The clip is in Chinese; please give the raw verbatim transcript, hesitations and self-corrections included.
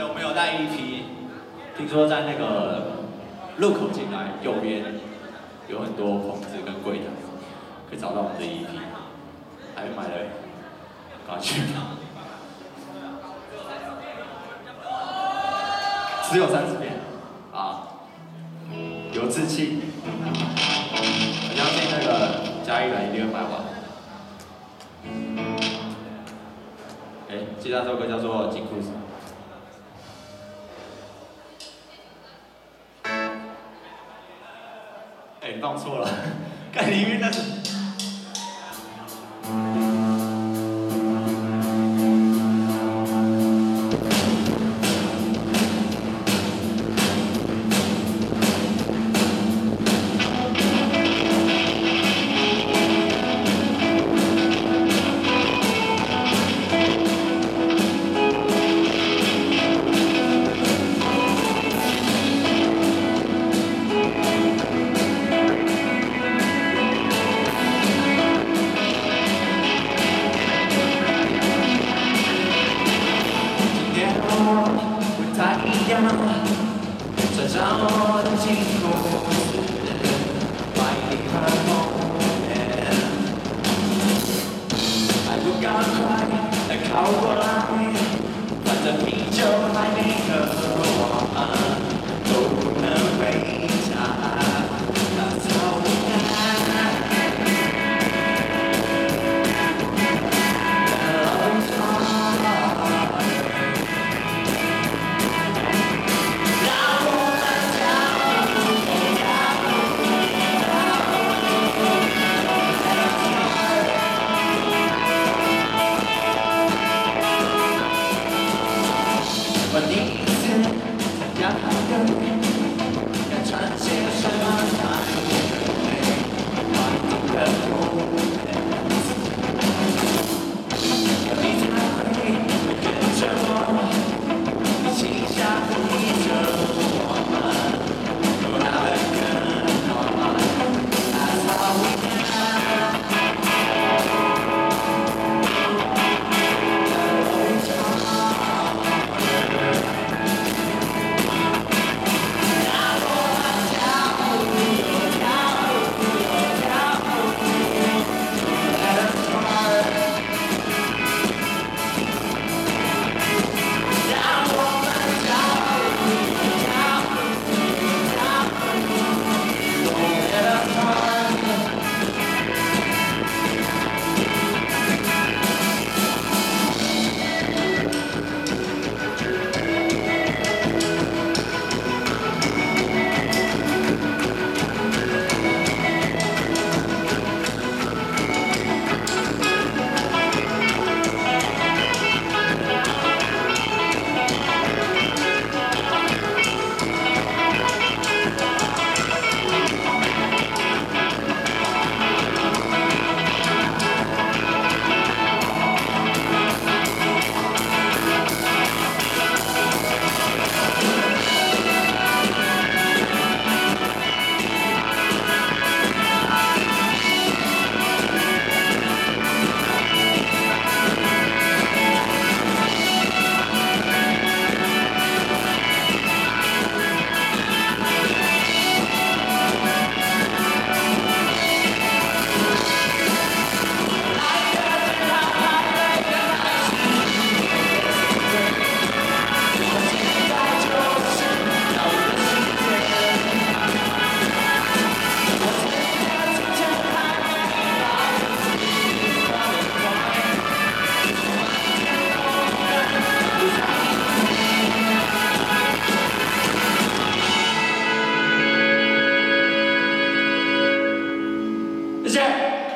对，我们有带 E P， 听说在那个路口进来右边有很多棚子跟柜台，可以找到我们的 E P， 还没买的，赶快去吧。只有三十遍啊，有志气，我相信那个嘉义人一定会买完。 记得这首歌叫做《金库》。 哎，放错了，看里面那是。But this is just a